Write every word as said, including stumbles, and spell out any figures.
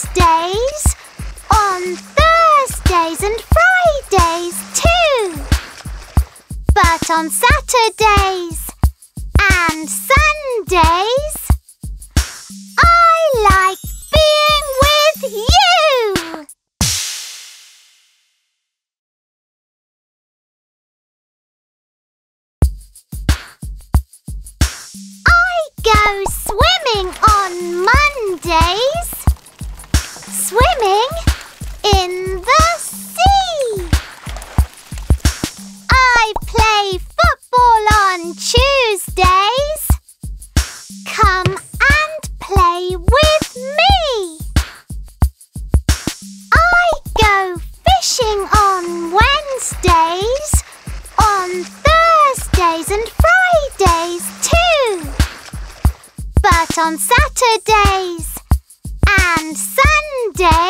Wednesdays, on Thursdays and Fridays too. But on Saturdays and Sundays, I like being with you. I go swimming on Mondays, swimming in the sea. I play football on Tuesdays. Come and play with me. I go fishing on Wednesdays, on Thursdays and Fridays too. But on Saturdays and Sundays,